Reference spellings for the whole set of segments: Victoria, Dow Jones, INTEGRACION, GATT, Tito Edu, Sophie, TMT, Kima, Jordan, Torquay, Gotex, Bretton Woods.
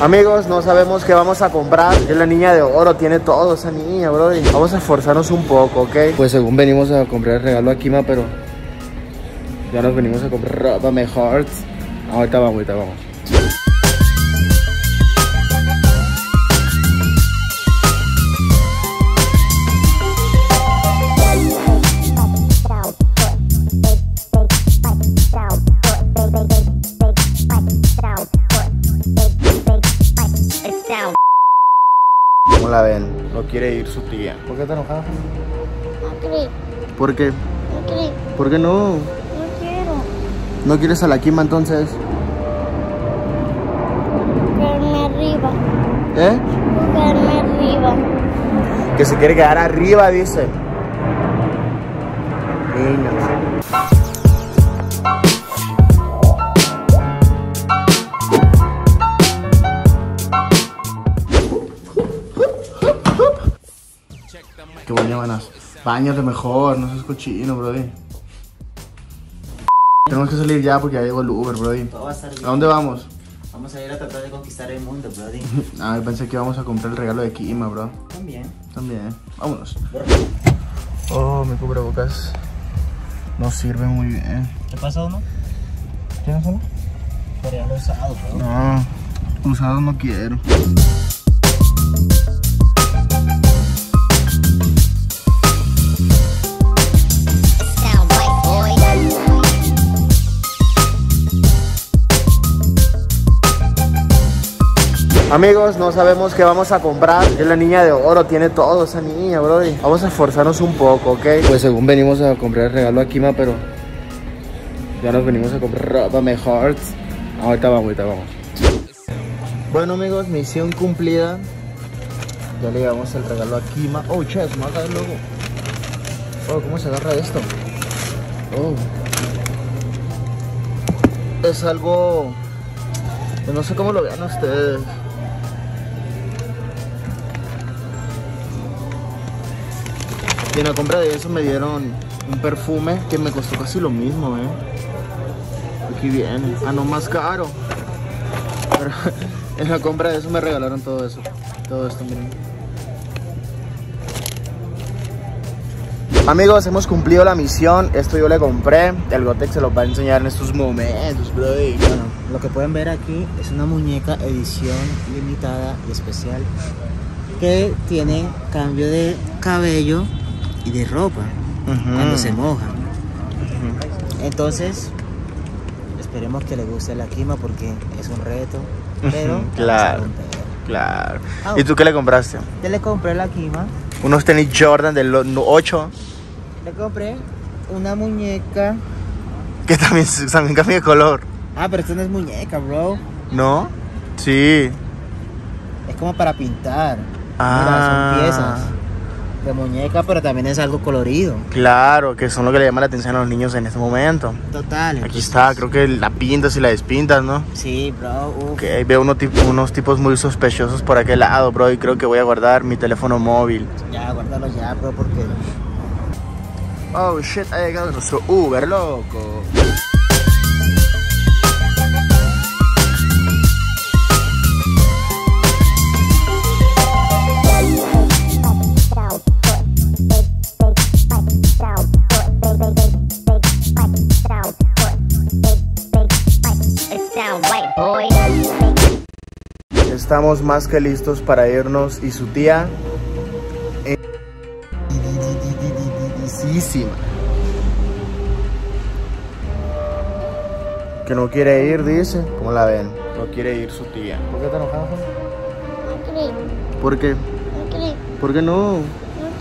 Amigos, no sabemos qué vamos a comprar. Es la niña de oro, tiene todo esa niña, bro. Y vamos a esforzarnos un poco, ¿ok? Pues según venimos a comprar el regalo a Kima, pero ya nos venimos a comprar ropa mejor. Ahorita vamos. ¿Cómo la ven? No quiere ir su tía. ¿Por qué te enojas? ¿Por qué? ¿Por qué no? No quiero. ¿No quieres a la Kima entonces? Quedarme arriba. ¿Eh? Quedarme arriba. Que se quiere quedar arriba, dice. Niños. Qué buenas, buenas. Báñate mejor, no seas cochino, brody. Tenemos que salir ya porque ya llegó el Uber, brody. Todo va a salir. ¿A dónde vamos? Vamos a ir a tratar de conquistar el mundo, brody. Ah, pensé que íbamos a comprar el regalo de Kima, bro. También. Vámonos. Oh, mi cubrebocas no sirve muy bien. ¿Te pasa uno? ¿Tienes uno? Pero usado, bro. No, usado no quiero. Amigos, no sabemos qué vamos a comprar. Es la niña de oro, tiene todo esa niña, bro. Y vamos a esforzarnos un poco, ¿ok? Pues según venimos a comprar el regalo a Kima, pero ya nos venimos a comprar ropa mejor. Ahorita vamos. Bueno, amigos, misión cumplida. Ya le llevamos el regalo a Kima. Oh, che, se me va a caer el logo. Oh, ¿cómo se agarra esto? Oh. Es algo... pues no sé cómo lo vean ustedes. Y en la compra de eso me dieron un perfume que me costó casi lo mismo, Aquí viene. Ah, no, más caro. Pero en la compra de eso me regalaron todo eso. Todo esto, miren. Amigos, hemos cumplido la misión. Esto yo le compré. El Gotex se los va a enseñar en estos momentos, bro. Bueno, lo que pueden ver aquí es una muñeca edición limitada y especial que tiene cambio de cabello y de ropa cuando se moja. Entonces esperemos que le guste a la Kima porque es un reto, pero claro. ¿Y tú qué le compraste? Yo le compré a la Kima unos tenis Jordan del 8. Le compré una muñeca que también cambia de color. Ah, pero esto no es muñeca, bro. ¿No? Sí. Es como para pintar. Ah. Mira, son piezas de muñeca, pero también es algo colorido. Claro, que son lo que le llama la atención a los niños en este momento. Total. Aquí está, creo que la pintas y la despintas, ¿no? Sí, bro. Okay, veo unos tipos muy sospechosos por aquel lado, bro, y creo que voy a guardar mi teléfono móvil. Ya, guárdalo ya, bro, porque... oh, shit, ha llegado nuestro Uber, loco. Estamos más que listos para irnos y su tía es divididísima que no quiere ir, dice. ¿Cómo la ven? No quiere ir su tía. ¿Por qué te enojas? ¿Por qué? ¿Por qué no? No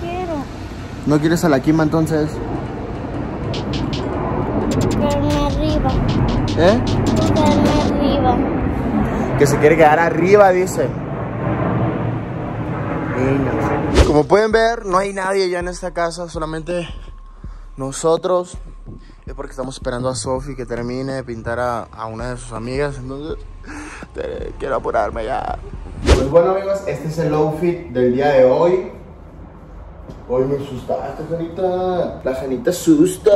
quiero. ¿No quieres a la Kima entonces? Quedarme arriba. ¿Eh? Quedarme arriba. Que se quiere quedar arriba, dice. Niños. Como pueden ver, no hay nadie ya en esta casa, solamente nosotros. Es porque estamos esperando a Sophie que termine de pintar a una de sus amigas. Entonces, quiero apurarme ya. Pues bueno, amigos, este es el outfit del día de hoy. Hoy me asustaste, Janita. La Janita asusta.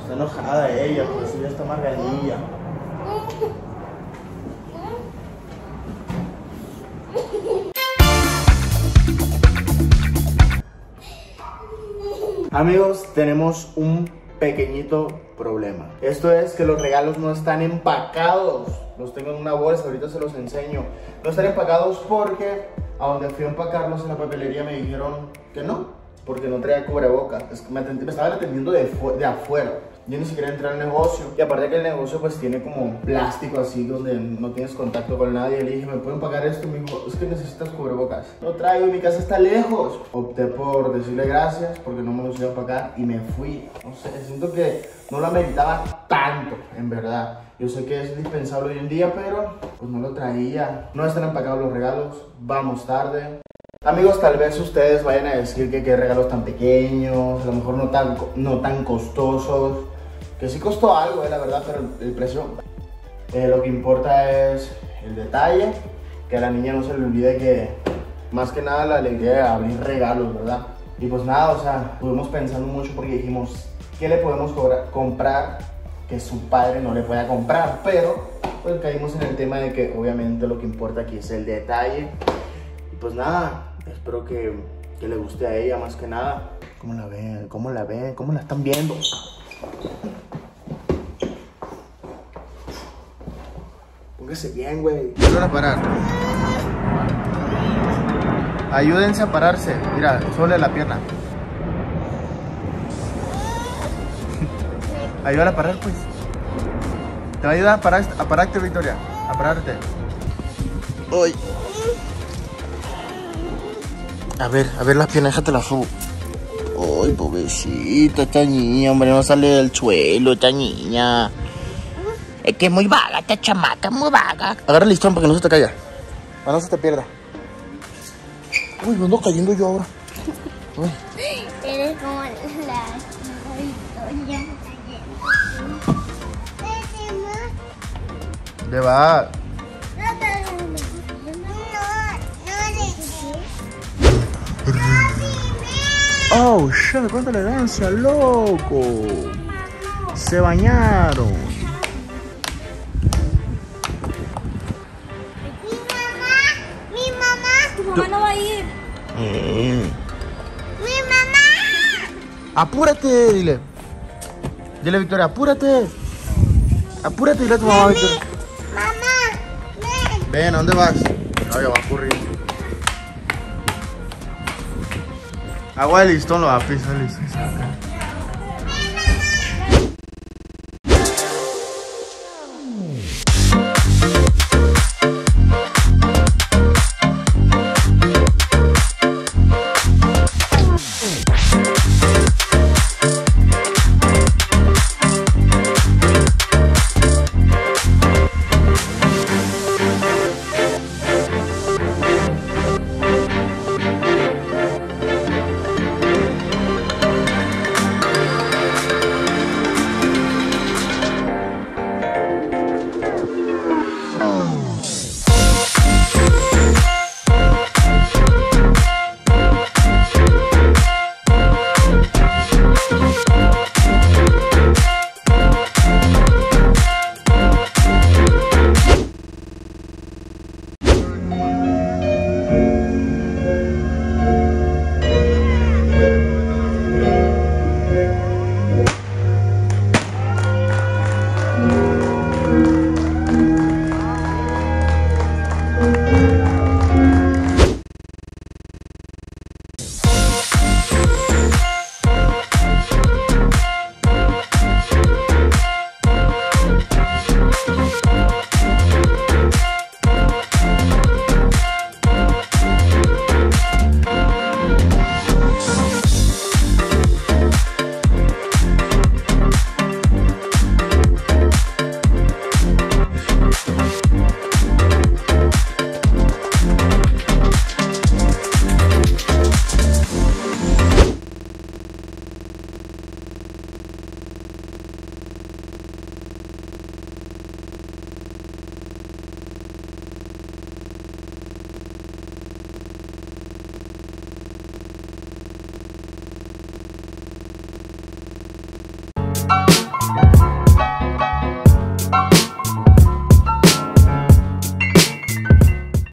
Está enojada ella, por eso ya está margadilla. Amigos, tenemos un pequeñito problema. Esto es que los regalos no están empacados. Los tengo en una bolsa, ahorita se los enseño. No están empacados porque a donde fui a empacarlos en la papelería me dijeron que no, porque no traía cubrebocas. Es que me estaban atendiendo de afuera. Yo ni siquiera entré al negocio. Y aparte que el negocio pues tiene como plástico así, donde no tienes contacto con nadie. Le dije, ¿me pueden pagar esto? Me dijo, es que necesitas cubrebocas. No traigo, mi casa está lejos. Opté por decirle gracias porque no me lo hicieron pagar y me fui. No sé, siento que no lo ameritaba tanto, en verdad. Yo sé que es indispensable hoy en día, pero pues no lo traía. No están empagados los regalos, vamos tarde. Amigos, tal vez ustedes vayan a decir que qué regalos tan pequeños, a lo mejor no tan costosos. Que sí costó algo, la verdad, pero el precio... lo que importa es el detalle, que a la niña no se le olvide que... Más que nada la alegría de abrir regalos, ¿verdad? Y pues nada, o sea, estuvimos pensando mucho porque dijimos... ¿Qué le podemos comprar que su padre no le pueda comprar? Pero pues caímos en el tema de que obviamente lo que importa aquí es el detalle. Y pues nada, espero que le guste a ella más que nada. ¿Cómo la ven? ¿Cómo la ven? ¿Cómo la están viendo? Póngase bien, güey. Vuelvan a parar. Ayúdense a pararse. Mira, sole la pierna. Ayúdala a parar, pues. Te va a ayudar a pararte, Victoria. A pararte. Uy. A ver las piernas, déjate la subo. Ay, pobrecita esta niña, hombre, no sale del suelo esta niña. Es que es muy vaga esta chamaca, muy vaga. Agarra el listón para que no se te caiga. Para no se te pierda. Uy, me ando cayendo yo ahora. Uy. Eres como la Victoria. Le va. Oh, shit, cuánta elegancia, loco. Se bañaron. Mi mamá. Tu mamá no va a ir. Mi mamá. Apúrate, dile. Dile, Victoria, apúrate. Apúrate, dile a tu mamá, Victoria. Mamá, ven. Ven, ¿a dónde vas? Ay, va a ocurrir. Agua de listón lo va a pisar, listo.